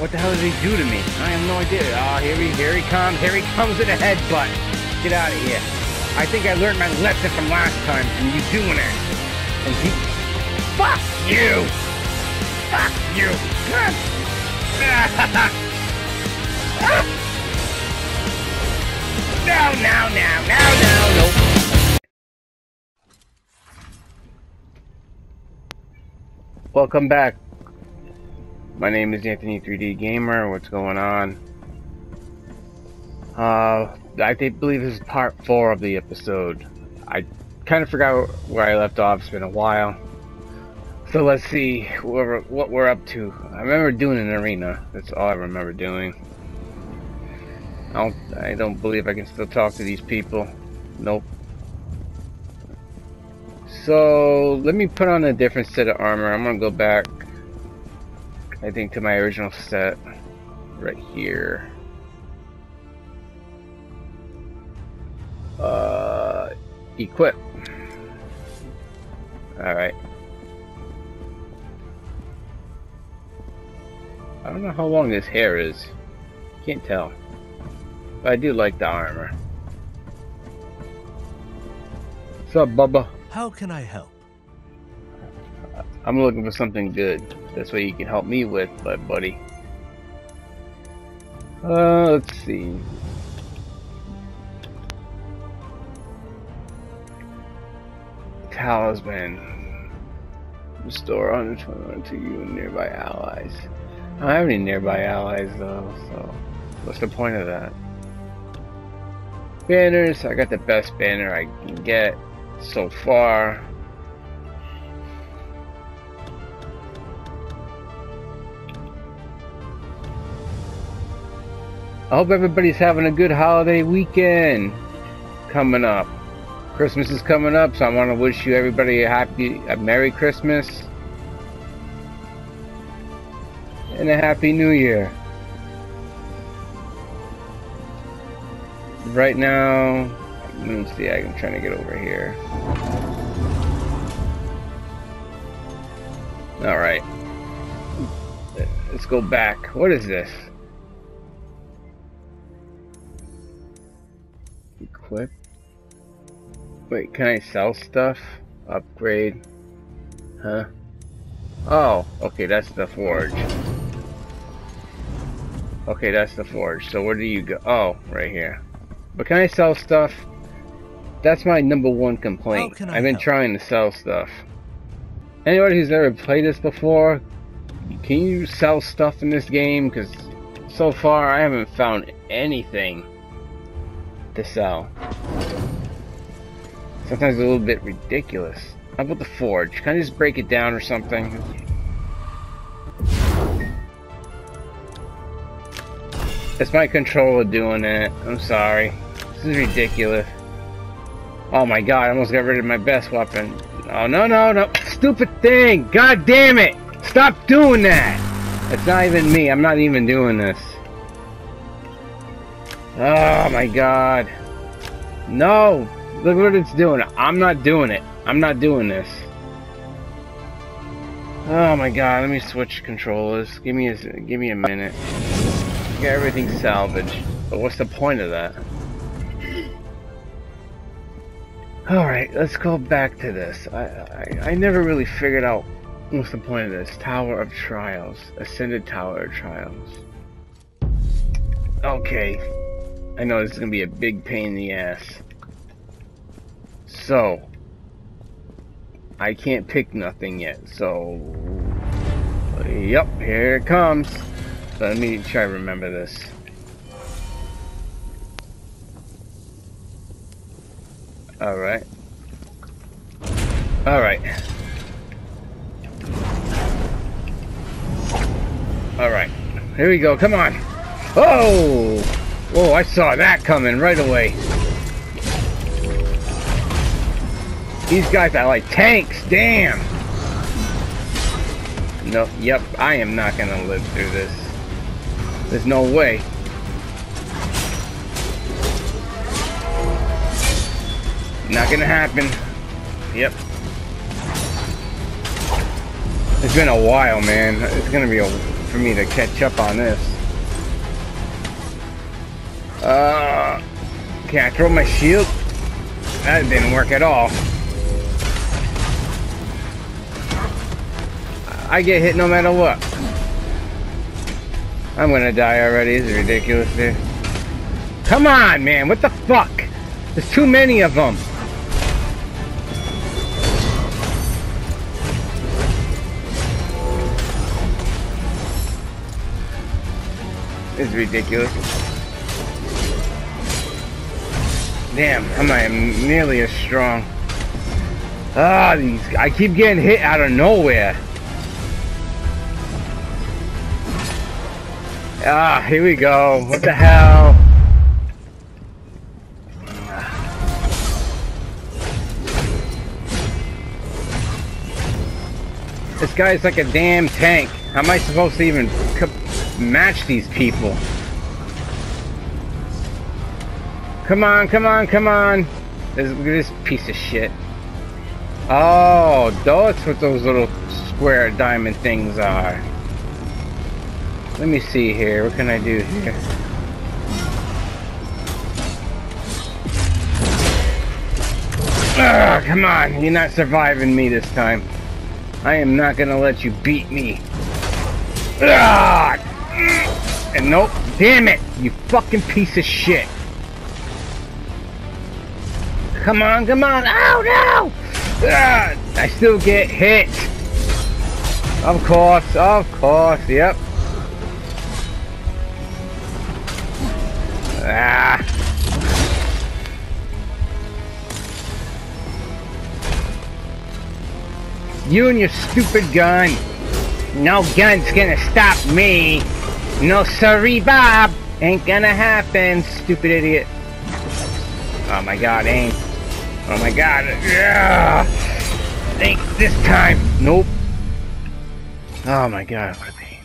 What the hell did he do to me? I have no idea. Oh, here he comes. Here he comes with a headbutt. Get out of here. I think I learned my lesson from last time, and you doing it. And he... Fuck you! Fuck you! God. No. Welcome back. My name is Anthony3DGamer. What's going on? I believe this is part 4 of the episode. I kind of forgot where I left off. It's been a while. So let's see what we're up to. I remember doing an arena. That's all I remember doing. I don't believe I can still talk to these people. Nope. So let me put on a different set of armor. I'm gonna go back, I think, to my original set right here. Equip. Alright. I don't know how long this hair is. Can't tell. But I do like the armor. What's up, Bubba? How can I help? I'm looking for something good. That's what you can help me with, buddy. Let's see. Talisman. Restore 121 to you and nearby allies. I don't have any nearby allies though, so what's the point of that? Banners. I got the best banner I can get so far. I hope everybody's having a good holiday weekend coming up. Christmas is coming up, so I want to wish you everybody a Merry Christmas and a Happy New Year. Right now, let me see, I'm trying to get over here. Alright. Let's go back. What is this? Equip. Wait, can I sell stuff? Upgrade. Huh? Oh, okay, that's the forge. Okay, that's the forge. So where do you go? Oh, right here. But can I sell stuff? That's my #1 complaint. I've been trying to sell stuff. Anybody who's ever played this before, can you sell stuff in this game? Because so far I haven't found anything to sell. Sometimes a little bit ridiculous. How about the forge? Can I just break it down or something? It's my controller doing it. I'm sorry. This is ridiculous. Oh my god, I almost got rid of my best weapon. Oh, no. Stupid thing! God damn it! Stop doing that! It's not even me. I'm not even doing this. Oh my god. No! Look what it's doing. I'm not doing it. I'm not doing this. Oh my god, let me switch controllers. Give me a minute. Get everything salvaged. But what's the point of that? Alright, let's go back to this. I never really figured out what's the point of this. Tower of Trials. Ascended Tower of Trials. Okay. I know this is going to be a big pain in the ass. So, I can't pick nothing yet. So, yep, here it comes. Let me try to remember this. Alright. Here we go, come on. Oh! Whoa, I saw that coming right away. These guys are like tanks, damn! No, yep, I am not gonna live through this. There's no way. Not gonna happen. Yep. It's been a while, man. It's gonna be a for me to catch up on this. Can I throw my shield? That didn't work at all. I get hit no matter what. I'm gonna die already. This is ridiculous, dude. Come on, man. What the fuck? There's too many of them. This is ridiculous. Damn, I'm not nearly as strong. Ah, I keep getting hit out of nowhere. Ah, here we go. What the hell? This guy's like a damn tank. How am I supposed to even match these people? Come on, come on, come on. Look at this piece of shit. Oh, that's what those little square diamond things are. Let me see here. What can I do here? Ugh, come on. You're not surviving me this time. I am not going to let you beat me. Ugh. And nope. Damn it. You fucking piece of shit. Come on. Come on. Oh, no. Ugh. I still get hit. Of course. Of course. Yep. Ah. You and your stupid gun. No gun's gonna stop me. No sorry, Bob. Ain't gonna happen, stupid idiot. Oh my god, ain't. Oh my god. Yeah. Think this time. Nope. Oh my god, what a pain.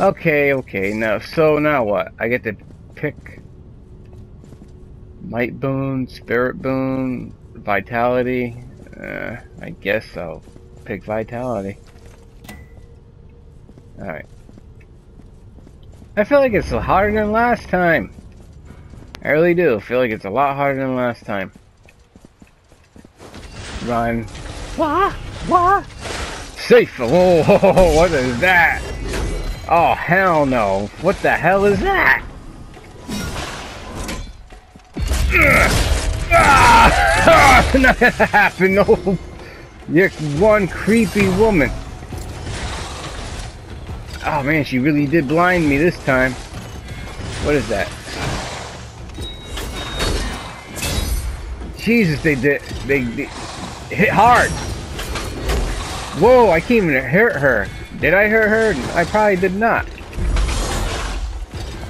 Okay, okay. Now, so now what? I get to pick might boon, spirit boon, vitality. I guess I'll pick vitality. Alright. I feel like it's harder than last time. I really do. I feel like it's a lot harder than last time. Run. Wah! Wah! Safe! Oh, what is that? Oh, hell no. What the hell is that? Ah, nothing happened. No, you're one creepy woman. Oh man, she really did blind me this time. What is that? Jesus, they did. They hit hard. Whoa! I can't even hurt her. Did I hurt her? I probably did not.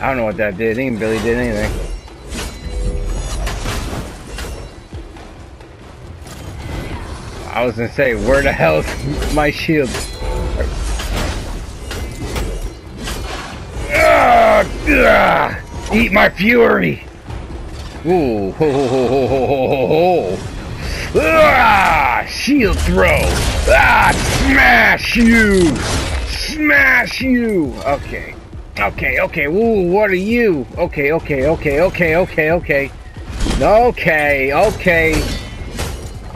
I don't know what that did. I think Billy did anything. I was gonna say, where the hell is my shield? Eat my fury! Ooh, ho ho ho ho ho ho ho! Shield throw! Smash you! Smash you! Okay, okay, okay. Ooh, what are you? Okay, okay, okay, okay, okay, okay, okay, okay.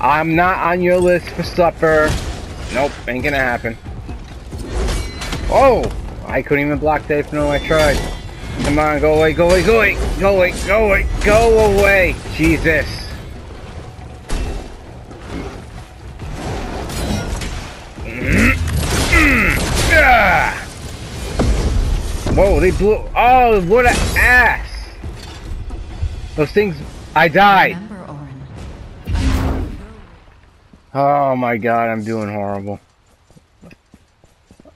I'm not on your list for supper. Nope, ain't gonna happen. Oh, I couldn't even block that even though I tried. Come on, go away, go away, go away, go away, go away, go away. Jesus. Whoa, they blew. Oh, what an ass. Those things, I died. Oh my god, I'm doing horrible.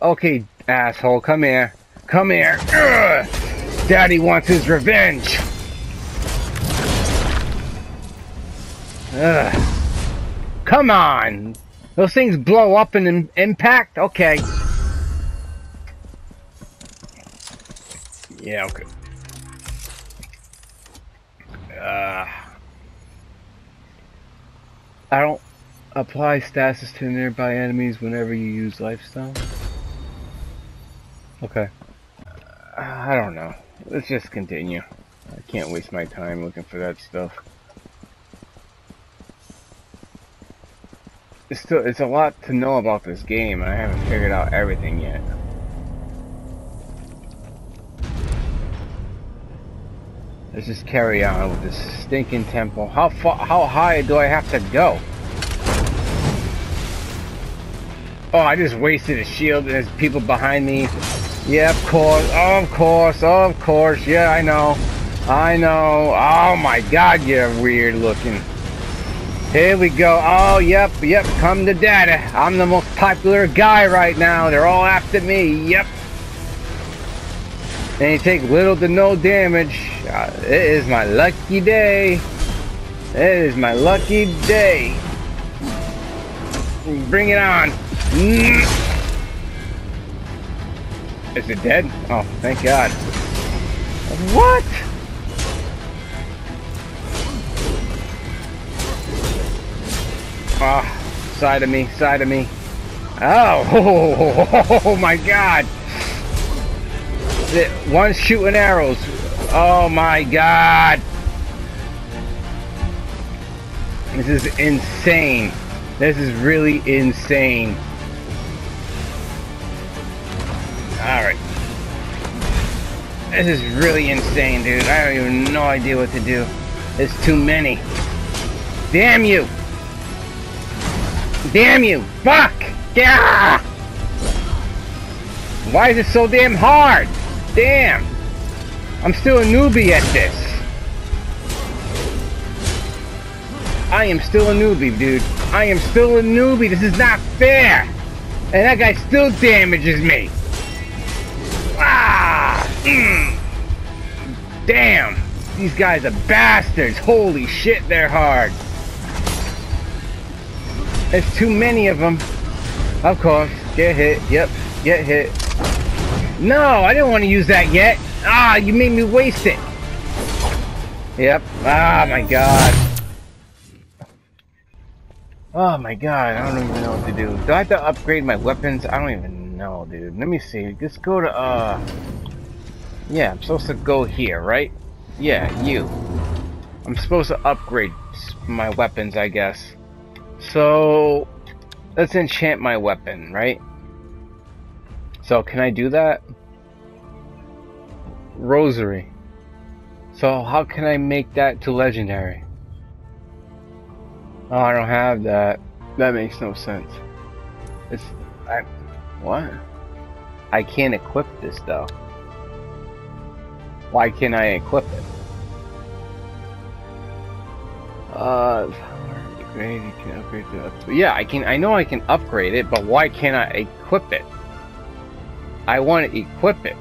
Okay, asshole, come here. Come here. Ugh! Daddy wants his revenge. Ugh. Come on. Those things blow up in impact? Okay. Yeah, okay. I don't... Apply stasis to nearby enemies whenever you use lifestyle. Okay. I don't know. Let's just continue. I can't waste my time looking for that stuff. It's still, it's a lot to know about this game, and I haven't figured out everything yet. Let's just carry on with this stinking temple. How high do I have to go? Oh, I just wasted a shield, and there's people behind me. Yeah, of course, yeah, I know. Oh my God, you're weird looking. Here we go. Oh, yep, come to daddy. I'm the most popular guy right now. They're all after me, yep. And you take little to no damage. It is my lucky day. Bring it on. Is it dead? Oh, thank God. What? Ah, oh, side of me. Oh my God. One's shooting arrows. Oh my God. This is insane. This is really insane. Alright. This is really insane, dude. I don't even have no idea what to do. It's too many. Damn you! Fuck! Yeah! Why is it so damn hard? Damn! I'm still a newbie at this. I am still a newbie. This is not fair. And that guy still damages me. Ah! Damn. These guys are bastards. Holy shit, they're hard. There's too many of them. Of course. Get hit. Yep. Get hit. No, I didn't want to use that yet. Ah, you made me waste it. Yep. Ah, my God. Oh, my God. I don't even know what to do. Do I have to upgrade my weapons? I don't even know, dude. Let me see. Just go to, yeah, I'm supposed to go here, right? Yeah, you. I'm supposed to upgrade my weapons, I guess. So, let's enchant my weapon, right? So, can I do that? Rosary. So, how can I make that to legendary? Oh, I don't have that. That makes no sense. It's... what? I can't equip this, though. Why can't I equip it? You can upgrade the... Yeah, I can. I know I can upgrade it, but why can't I equip it? I want to equip it.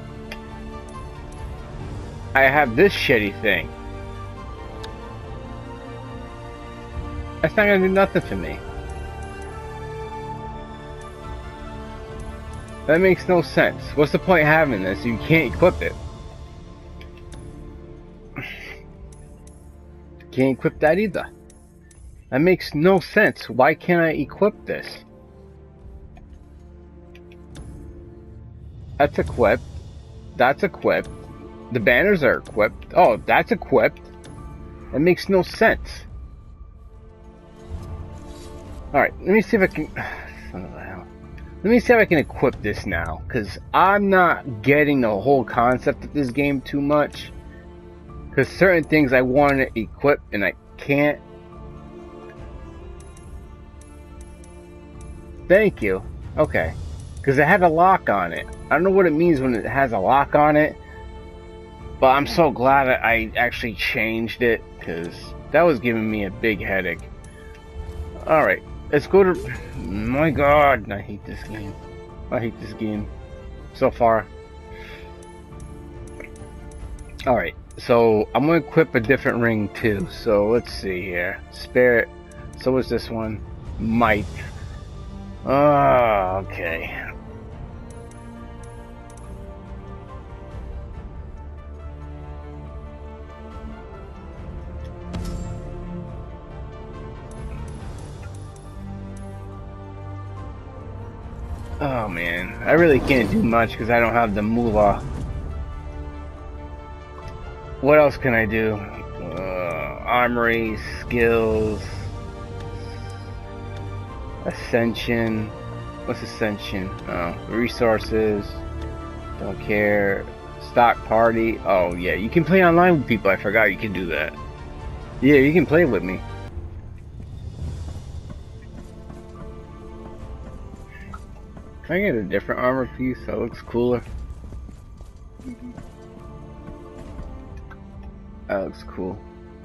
I have this shitty thing. That's not gonna do nothing for me. That makes no sense. What's the point of having this? You can't equip it. Can't equip that either. That makes no sense. Why can't I equip this? That's equipped. That's equipped. The banners are equipped. Oh, that's equipped. That makes no sense. Alright, let me see if I can... Son of a hell. Let me see if I can equip this now. Because I'm not getting the whole concept of this game too much. Because certain things I want to equip and I can't. Thank you. Okay. Because it had a lock on it. I don't know what it means when it has a lock on it. But I'm so glad I actually changed it, because that was giving me a big headache. Alright, let's go to... My God, I hate this game. I hate this game so far. Alright, so I'm going to equip a different ring too. So let's see here. Spirit. So what's this one? Might. Oh, okay. Oh man, I really can't do much because I don't have the moolah. What else can I do? Armory, skills, ascension. What's ascension? Oh, resources. Don't care. Stock party. Oh yeah, you can play online with people. I forgot you can do that. Yeah, you can play with me. Can I get a different armor piece that looks cooler? That looks cool.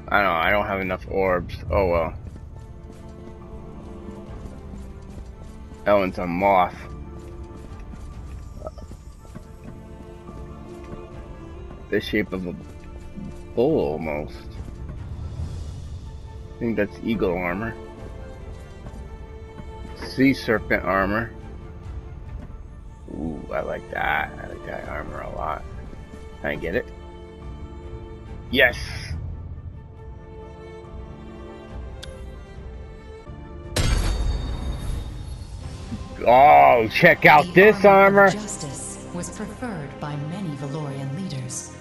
I don't know, I don't have enough orbs. Oh well. That one's a moth. The shape of a bull almost. I think that's eagle armor. Sea serpent armor. Ooh, I like that. I like that armor a lot. Can I get it? Yes! Oh, check out this armor! Justice was preferred by many Valorian leaders.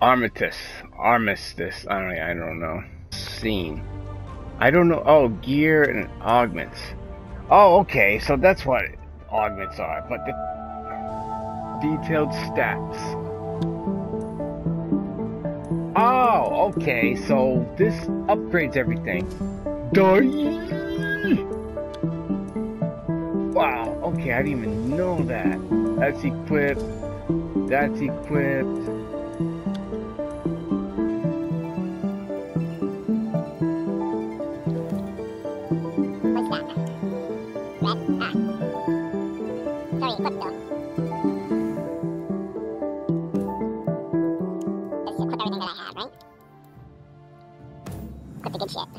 Armistice. I don't know. Scene. I don't know. Oh, gear and augments. Oh, okay, so that's what augments are, but the detailed stats. Oh, okay, so this upgrades everything. Wow, okay, I didn't even know that. That's equipped. That's equipped. One more. Let's do it.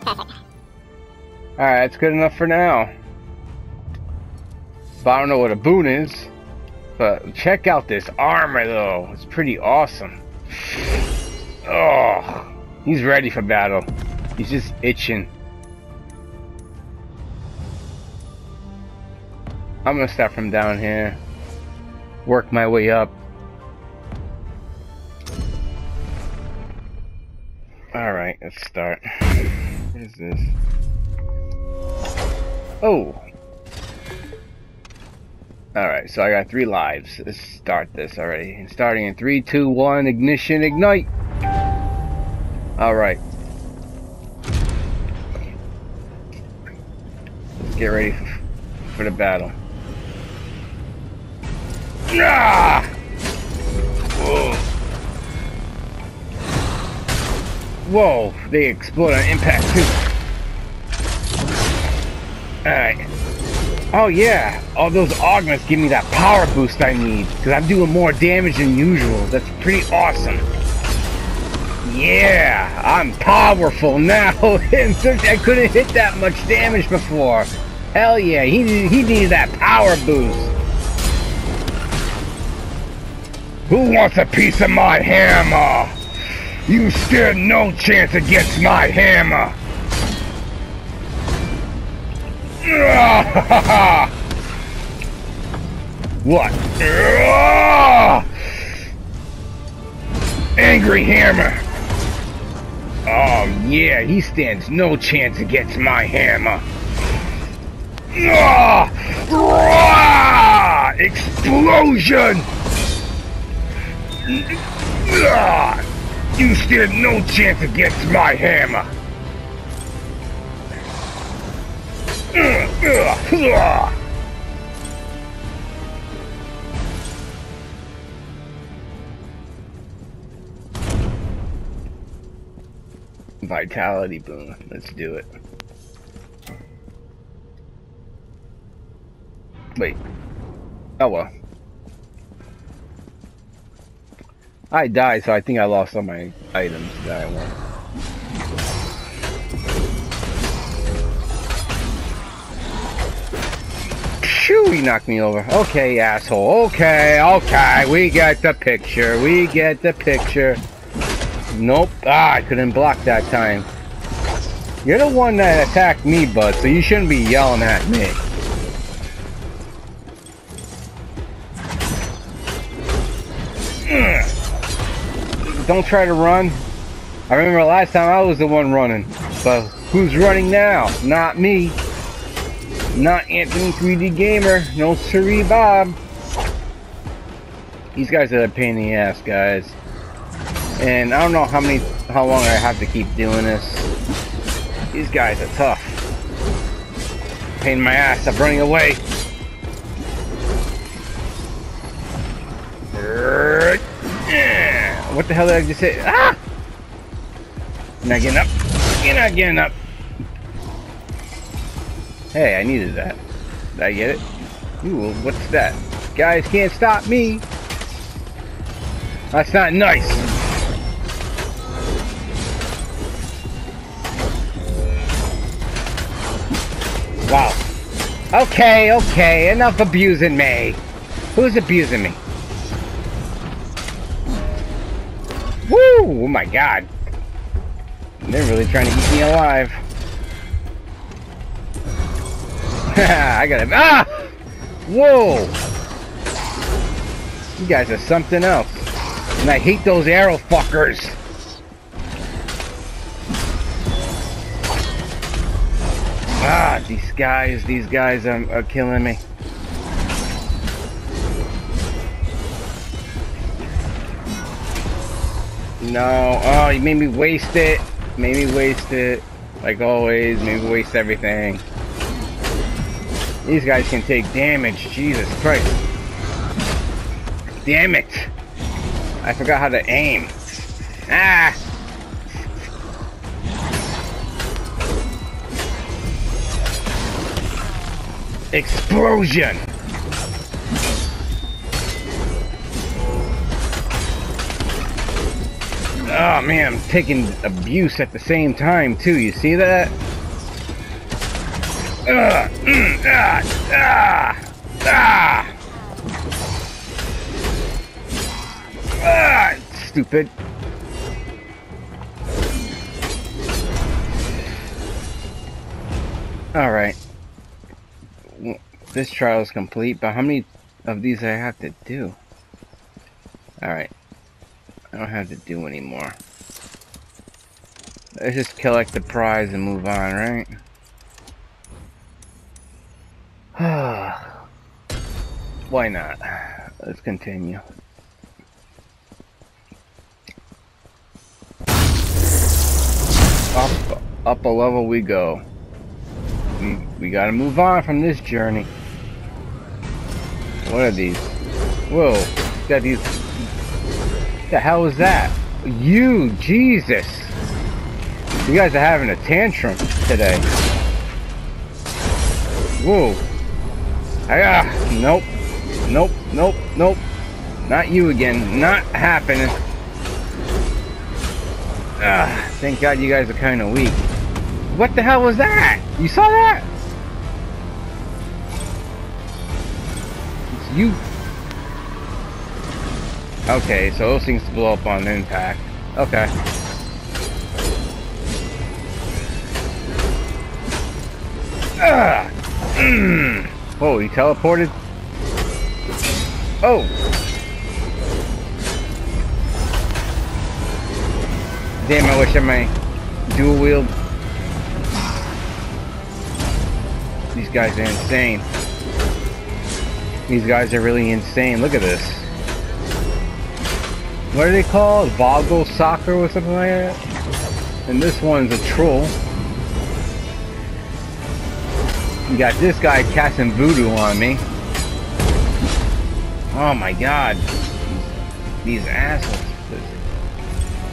Perfect. Alright, that's good enough for now. But I don't know what a boon is. But check out this armor, though. It's pretty awesome. Oh, he's ready for battle. He's just itching. I'm gonna start from down here. Work my way up. Alright, let's start. What is this? Oh! Alright, so I got 3 lives. Let's start this already. Starting in 3, 2, 1, ignition, ignite! Alright. Let's get ready for the battle. Ah! Whoa! Whoa, they explode on impact too. Alright. Oh yeah, all those augments give me that power boost I need, because I'm doing more damage than usual. That's pretty awesome. Yeah, I'm powerful now. I couldn't hit that much damage before. Hell yeah, he needed that power boost. Who wants a piece of my hammer? You stand no chance against my hammer! What? Angry hammer! Oh yeah, he stands no chance against my hammer! Explosion! You stand no chance against my hammer! Vitality boom, let's do it. Wait. Oh well. I died, so I think I lost all my items that I wanted. Shoo, he knocked me over. Okay, asshole. Okay, okay. We get the picture. We get the picture. Nope. Ah, I couldn't block that time. You're the one that attacked me, bud, so you shouldn't be yelling at me. Don't try to run. I remember last time I was the one running. But who's running now? Not me. Not Anthony3DGamer. No siree, Bob. These guys are a pain in the ass, guys. And I don't know how long I have to keep doing this. These guys are tough. Pain in my ass. I'm running away. What the hell did I just hit? Ah! You're not getting up. You're not getting up. Hey, I needed that. Did I get it? Ooh, what's that? Guys can't stop me. That's not nice. Wow. Okay, okay. Enough abusing me. Who's abusing me? Woo! Oh my god. They're really trying to eat me alive. I got him. Ah! Whoa! You guys are something else. And I hate those arrow fuckers. Ah, these guys are killing me. No. Oh, you made me waste it. Made me waste it. Like always, made me waste everything. These guys can take damage. Jesus Christ. Damn it. I forgot how to aim. Ah! Explosion! Oh man, I'm taking abuse at the same time too, you see that? Stupid. Alright. This trial is complete, but how many of these I have to do? Alright. I don't have to do anymore. Let's just collect the prize and move on, right? Why not? Let's continue. Up a level we go. We gotta move on from this journey. What are these? Whoa. Got these. What the hell was that? You, Jesus. You guys are having a tantrum today. Whoa. Ah, nope. Nope, nope, nope. Not you again. Not happening. Ah, thank God you guys are kind of weak. What the hell was that? You saw that? It's you. Okay, so those things blow up on impact. Okay. Oh, he teleported? Oh! Damn, I wish I might dual wield. These guys are insane. These guys are really insane. Look at this. What are they called? Volleyball, soccer, or something like that? And this one's a troll. You got this guy casting voodoo on me. Oh my god. These assholes.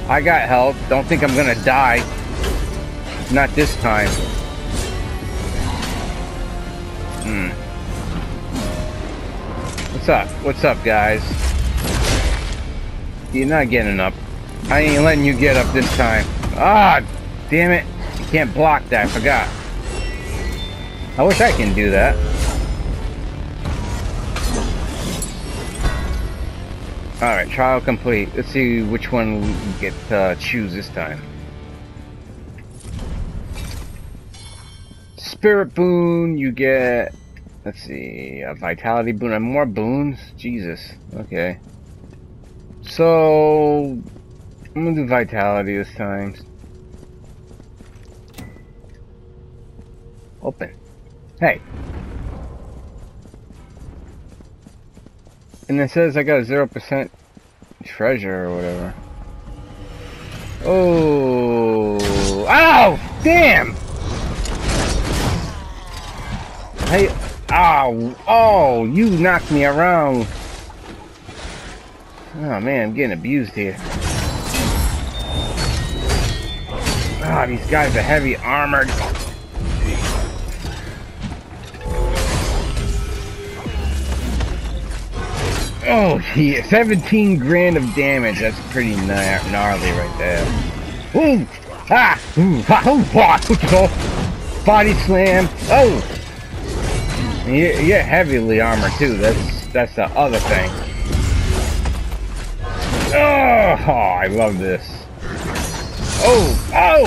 I got help. Don't think I'm gonna die. Not this time. What's up? What's up, guys? You're not getting up. I ain't letting you get up this time. Ah, damn it. You can't block that. I forgot. I wish I can do that. Alright, trial complete. Let's see which one we get choose this time. Spirit boon, you get, let's see, a vitality boon and more boons? Jesus. Okay. So I'm gonna do vitality this time. Open. Hey. And it says I got a 0% treasure or whatever. Oh. Ow! Damn! Hey. Ow. Oh, you knocked me around. Oh man, I'm getting abused here. Ah, these guys are heavy armored. Oh, yeah, 17 grand of damage. That's pretty gnarly right there. Ooh! Ah! Ooh! Ha! Ooh! Ha! Body slam! Oh! And you're heavily armored too. That's the other thing. Oh! I love this. Oh! Oh!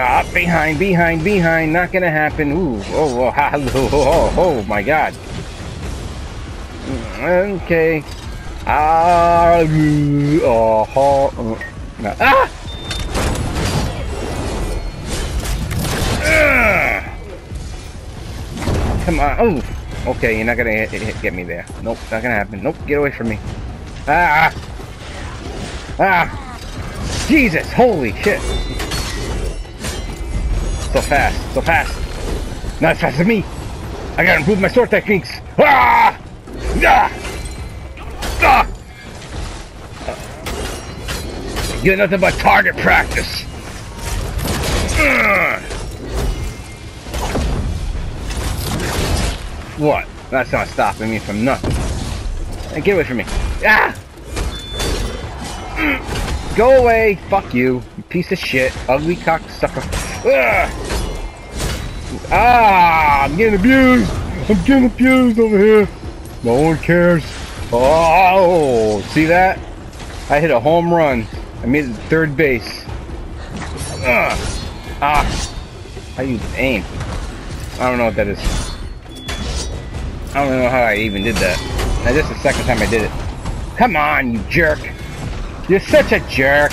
Ah! Behind! Behind! Behind! Not gonna happen. Ooh! Oh! Oh! Oh! Oh! My God! Okay. Ah! Oh! Oh! Ah! Come on! Oh! Okay, you're not gonna get me there. Nope, not gonna happen. Nope, get away from me. Ah! Ah! Jesus, holy shit! So fast, so fast. Not as fast as me. I gotta improve my sword techniques. Ah! Ah! Ah! You're nothing but target practice. What? That's not stopping me from nothing. Hey, get away from me. Ah! Mm. Go away. Fuck you. You piece of shit. Ugly cocksucker. Ugh. Ah! I'm getting abused. I'm getting abused over here. No one cares. Oh! See that? I hit a home run. I made it to third base. Ugh. Ah! I use aim. I don't know what that is. I don't know how I even did that. Now this is the second time I did it. Come on, you jerk! You're such a jerk!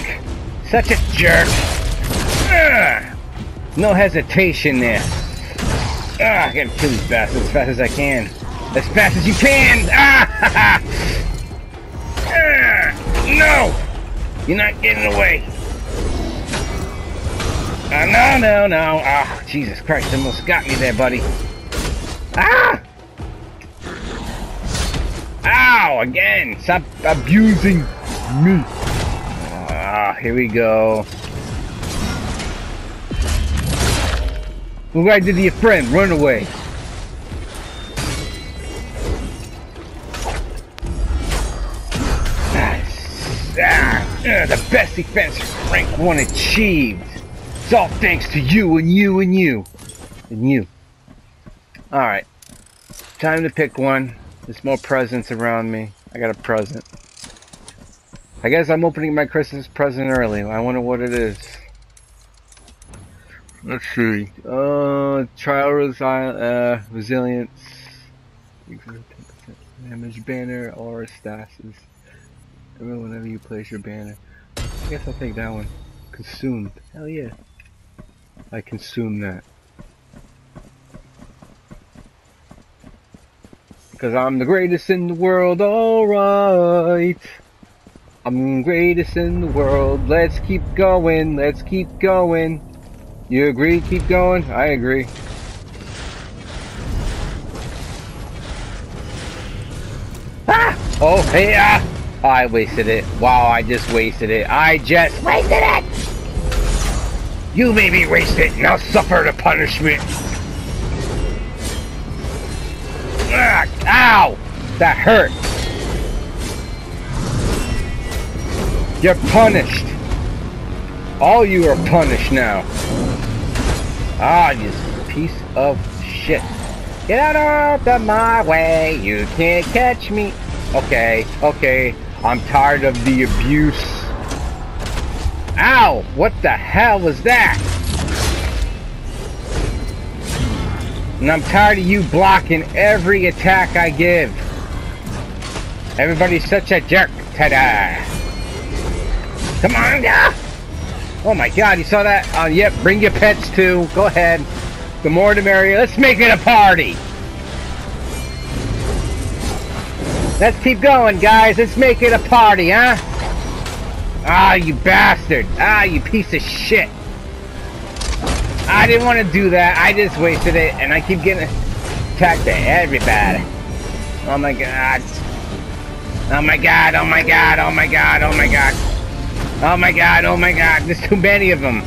Such a jerk! Ugh. No hesitation there. Ugh, I gotta kill these bastards as fast as I can. As fast as you can! Ah! No! You're not getting away. No, no, no. Ah, oh, Jesus Christ, you almost got me there, buddy. Ah! Ow! Again! Stop abusing me! Ah, here we go. Look what I did to your friend. Run away. The best defense rank 1 achieved. It's all thanks to you and you and you. And you. Alright. Time to pick one. There's more presents around me. I got a present. I guess I'm opening my Christmas present early. I wonder what it is. Let's see. Trial resilience. Damage banner or stasis. Whenever you place your banner. I guess I'll take that one. Consumed. Hell yeah. I consume that. Cause I'm the greatest in the world, alright. I'm the greatest in the world. Let's keep going, let's keep going. You agree? Keep going? I agree. Ah! Oh, hey, ah! I wasted it. Wow, I just wasted it. I just wasted it! You made me waste it, now suffer the punishment. Ow! That hurt! You're punished! All you are punished now! Ah, you piece of shit! Get out of my way, you can't catch me. Okay, okay, I'm tired of the abuse. Ow, what the hell was that? And I'm tired of you blocking every attack I give. Everybody's such a jerk. Ta-da! Come on, yeah! Oh my god, you saw that? Yep, bring your pets too. Go ahead. The more the merrier. Let's make it a party! Let's keep going, guys. Let's make it a party, huh? Ah, you bastard. Ah, you piece of shit. I didn't want to do that. I just wasted it, and I keep getting attacked by everybody. Oh my god. Oh my god, oh my god, oh my god, oh my god. Oh my god, oh my god. There's too many of them.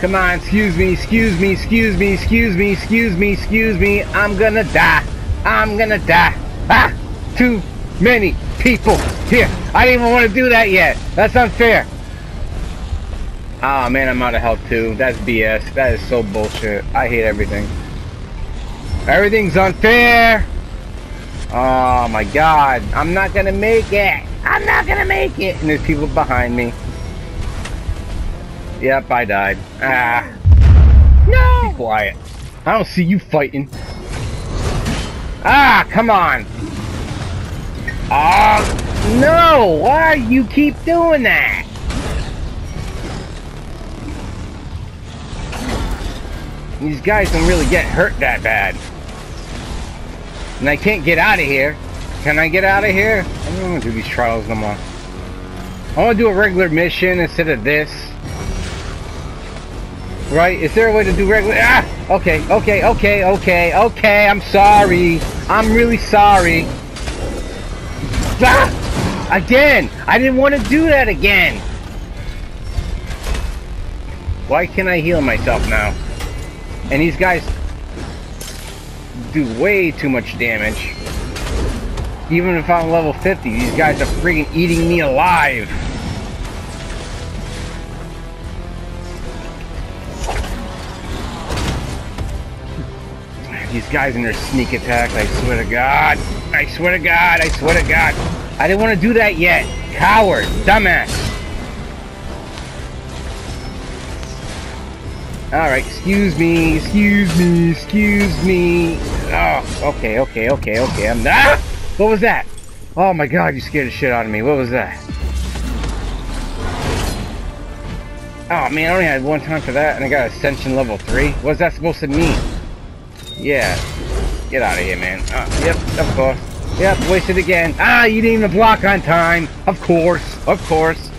Come on, excuse me, excuse me, excuse me, excuse me, excuse me, excuse me. I'm gonna die. I'm gonna die. Ah! Too many people here. I didn't even want to do that yet. That's unfair. Ah, man, I'm out of health too. That's BS. That is so bullshit. I hate everything. Everything's unfair. Oh my god. I'm not gonna make it. I'm not gonna make it. And there's people behind me. Yep, I died. Ah. No! Be quiet. I don't see you fighting. Ah, come on. Ah, no! Why do you keep doing that? These guys don't really get hurt that bad. And I can't get out of here. Can I get out of here? I don't want to do these trials no more. I want to do a regular mission instead of this. Right? Is there a way to do regular? Ah! Okay, okay, okay, okay, okay. I'm sorry. I'm really sorry. Ah! Again! I didn't want to do that again. Why can't I heal myself now? And these guys do way too much damage. Even if I'm level 50, these guys are freaking eating me alive. These guys in their sneak attacks, I swear to god. I swear to god, I swear to god. I didn't want to do that yet. Coward, dumbass. Alright, excuse me, excuse me, excuse me. Oh, okay, okay, okay, okay. I'm not. What was that? Oh my god, you scared the shit out of me. What was that? Oh man, I only had one time for that and I got Ascension level 3. What's that supposed to mean? Yeah. Get out of here, man. Yep, of course. Yep, wasted again. Ah, you didn't even block on time. Of course. Of course.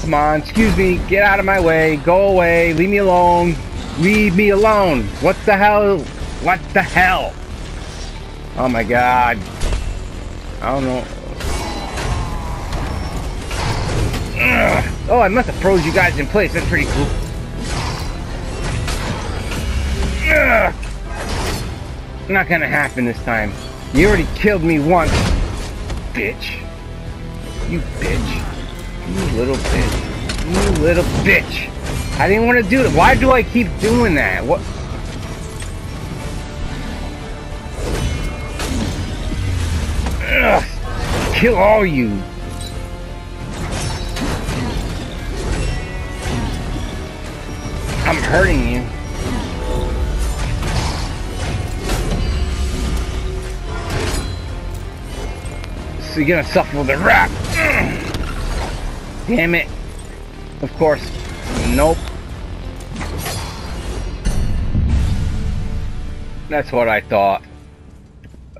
Come on. Excuse me. Get out of my way. Go away. Leave me alone. Leave me alone. What the hell? What the hell? Oh, my God. I don't know. Ugh. Oh, I must have froze you guys in place. That's pretty cool. Ugh. Not gonna happen this time. You already killed me once, bitch. You bitch. You little bitch. You little bitch. I didn't want to do it. Why do I keep doing that? What? Ugh. Kill all you. I'm hurting you. So you're gonna suffer the rap. Damn it. Of course. Nope. That's what I thought.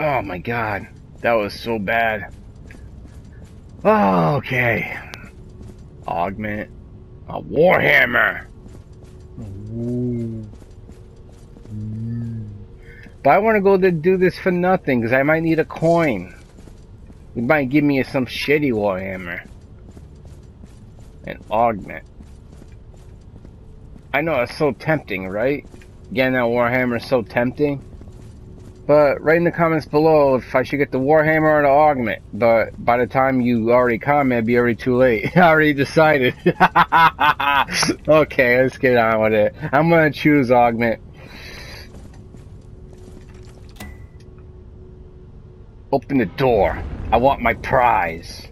Oh my god. That was so bad. Oh, okay. Augment. A Warhammer. Ooh. But I want to go to do this for nothing because I might need a coin. You might give me some shitty Warhammer. And augment. I know it's so tempting, right? Getting that Warhammer is so tempting. But write in the comments below if I should get the Warhammer or the Augment. But by the time you already comment, it'd be already too late. I already decided. Okay, let's get on with it. I'm gonna choose Augment. Open the door. I want my prize.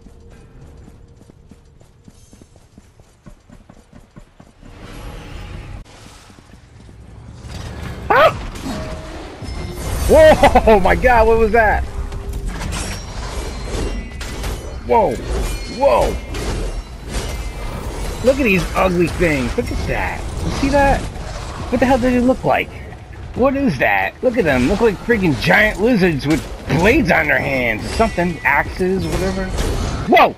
Whoa, my God, what was that? Whoa, whoa. Look at these ugly things. Look at that. You see that? What the hell did it look like? What is that? Look at them. Look like freaking giant lizards with blades on their hands or something. Axes, whatever. Whoa!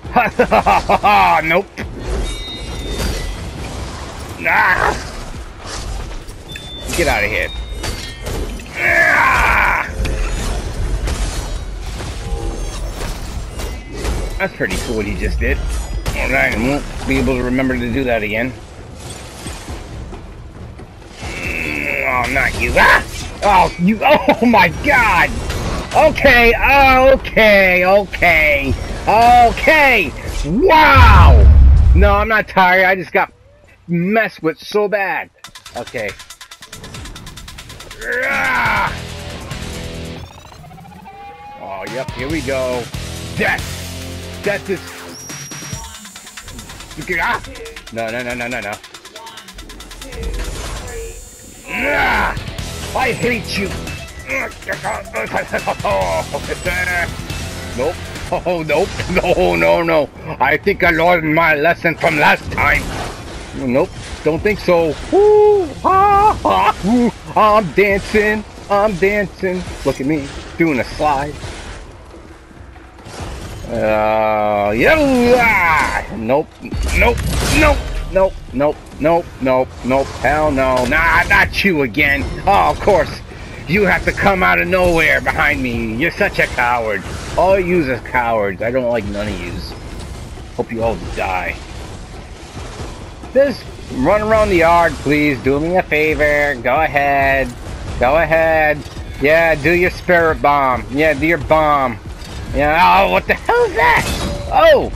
Nope. Ah! Get out of here. That's pretty cool what he just did. And I won't be able to remember to do that again. Oh, not you. Ah! Oh, you. Oh, my God. Okay. Okay. Okay. Okay. Wow. No, I'm not tired. I just got messed with so bad. Okay. Oh, yep. Here we go. Death. That's it. Ah! No, no, no, no, no, no. I hate you. Nope. Oh, nope. No, no, no. I think I learned my lesson from last time. Nope. Don't think so. Ooh, ah, ah, ooh. I'm dancing. I'm dancing. Look at me doing a slide. Yeah. Nope. Nope. Nope. Nope. Nope. Nope. Nope. Nope. Hell no. Nah, not you again. Oh, of course. You have to come out of nowhere behind me. You're such a coward. All yous are cowards. I don't like none of yous. Hope you all die. Just run around the yard, please. Do me a favor. Go ahead. Go ahead. Yeah, do your spirit bomb. Yeah, do your bomb. Yeah, oh, what the hell is that? Oh!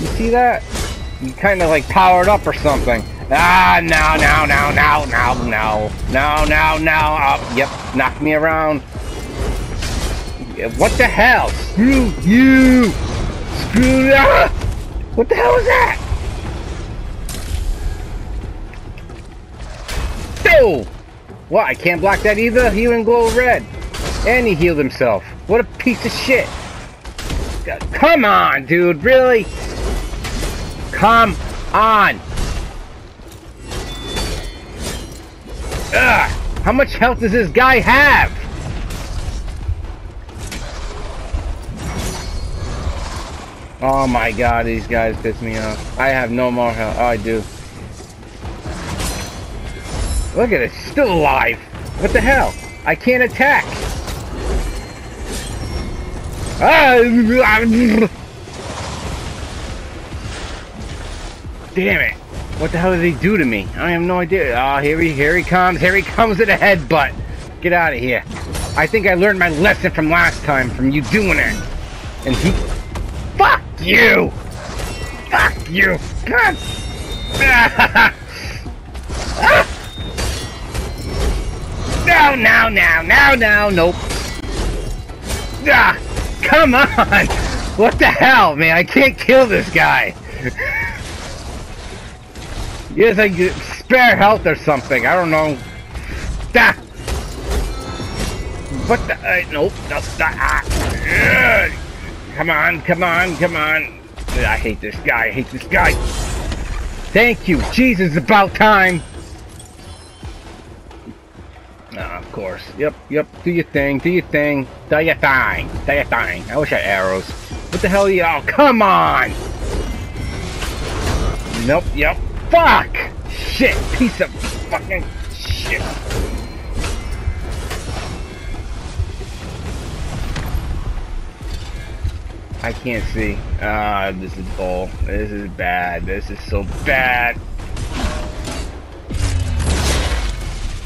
You see that? You kind of like powered up or something. Ah, no, no, no, no, no, no. No, no, no. Oh, yep, knock me around. Yeah, what the hell? Screw you! Screw that! What the hell is that? Oh! Well, I can't block that either. He wouldn't glow red. And he healed himself. What a piece of shit. Come on, dude. Really? Come on. Ugh. How much health does this guy have? Oh my God, these guys piss me off. I have no more health. Oh, I do. Look at it. Still alive. What the hell? I can't attack. Damn it. What the hell did he do to me? I have no idea. Oh, here he comes. Here he comes with a headbutt. Get out of here. I think I learned my lesson from last time from you doing it. And he... Fuck you! Fuck you! God! No, no, no, no, no, nope. Ah! Come on! What the hell, man? I can't kill this guy! Yes, I get spare health or something. I don't know. Da. What the? Nope. Come on, come on, come on. I hate this guy. I hate this guy. Thank you. Jesus, about time. Of course. Yep, yep. Do your thing. Do your thing. Do your thing. Do your thing. I wish I had arrows. What the hell are you? Oh, come on! Nope, yep. Fuck! Shit. Piece of fucking shit. I can't see. Ah, this is bull. This is bad. This is so bad.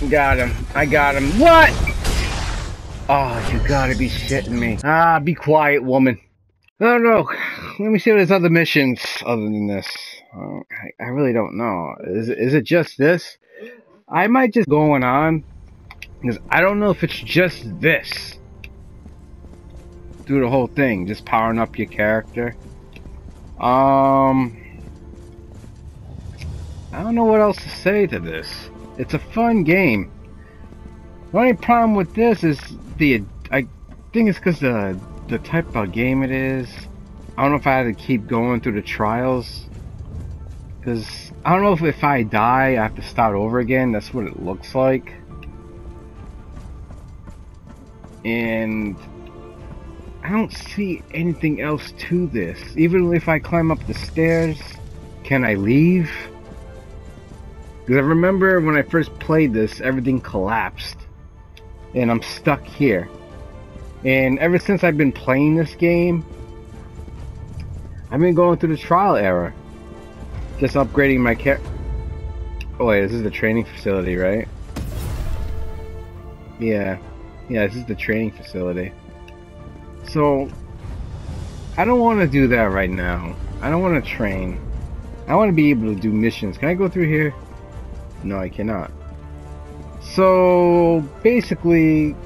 Got him. I got him. What? Oh, you gotta be shitting me. Ah, be quiet, woman. No, no. Let me see what there's other missions other than this. I really don't know. Is it just this? I might just going on, because I don't know if it's just this. Do the whole thing, just powering up your character. I don't know what else to say to this. It's a fun game. The only problem with this is I think it's because the type of game it is. I don't know if I had to keep going through the trials, because I don't know if I die, I have to start over again. That's what it looks like. And I don't see anything else to this. Even if I climb up the stairs, can I leave? Because I remember when I first played this, everything collapsed. And I'm stuck here. And ever since I've been playing this game, I've been going through the trial era. Just upgrading my character. Oh wait, this is the training facility, right? Yeah. Yeah, this is the training facility. So, I don't want to do that right now. I don't want to train. I want to be able to do missions. Can I go through here? No, I cannot. So, basically,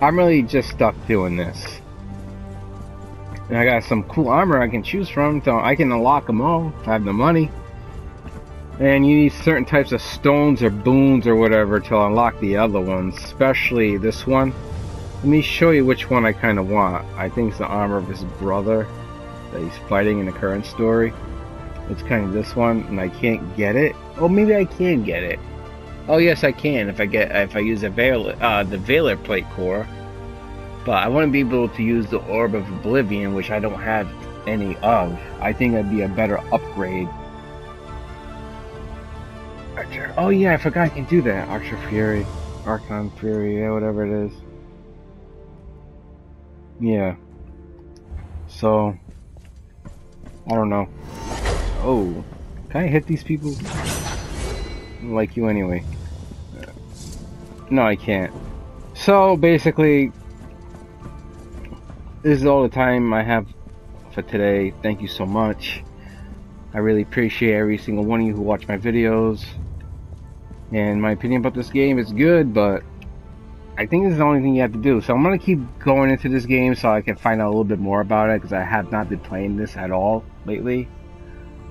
I'm really just stuck doing this. And I got some cool armor I can choose from, so I can unlock them all if I have the money. And you need certain types of stones or boons or whatever to unlock the other ones, especially this one. Let me show you which one I kind of want. I think it's the armor of his brother that he's fighting in the current story. It's kind of this one, and I can't get it. Oh, maybe I can get it. Oh yes, I can if I use the Veiler Plate Core. But I want to be able to use the Orb of Oblivion, which I don't have any of. I think that'd be a better upgrade. Archer. Oh yeah, I forgot I can do that. Archer Fury, Archon Fury, yeah, whatever it is. Yeah. So, I don't know. Oh, can I hit these people? Like you anyway. No, I can't. So basically, this is all the time I have for today. Thank you so much. I really appreciate every single one of you who watch my videos. And my opinion about this game is good, but I think this is the only thing you have to do. So I'm going to keep going into this game so I can find out a little bit more about it, because I have not been playing this at all lately.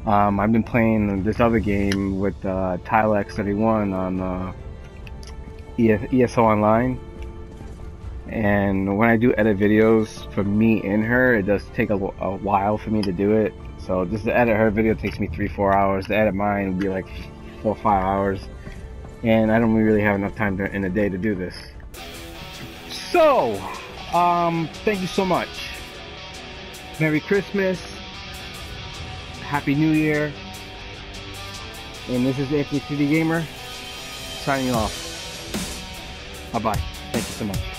I've been playing this other game with Tilex31 on ESO Online. And when I do edit videos for me and her, it does take a while for me to do it. So just to edit her video takes me 3-4 hours. To edit mine would be like 4-5 hours. And I don't really have enough time in a day to do this. So, thank you so much. Merry Christmas. Happy New Year. And this is Anthony3DGamer signing off. Bye-bye. Thank you so much.